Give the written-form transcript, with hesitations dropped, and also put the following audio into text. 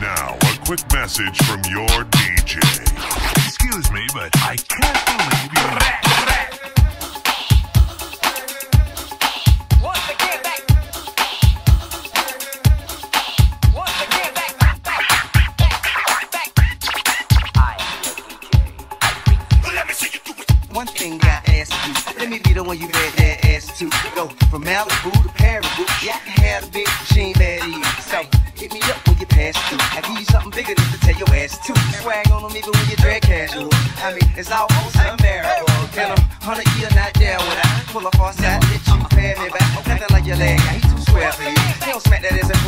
now a quick message from your DJ. Excuse me, but I can't believe you're back. Once again, back. I am the DJ. Well, let me see you do it. One thing I ask you. Let me be the one you had that ass to. Go from Malibu to Paribu. Yeah, I can have a big machine that easy. So, hit me up when you pass through. I give you something bigger than to tell your ass to. Swag on them even when you drag casual. I mean, it's almost unbearable. Tell them, 100 years not down when I pull up on side, let you pad me back. Nothing like your leg, he too square for you. He don't smack that ass.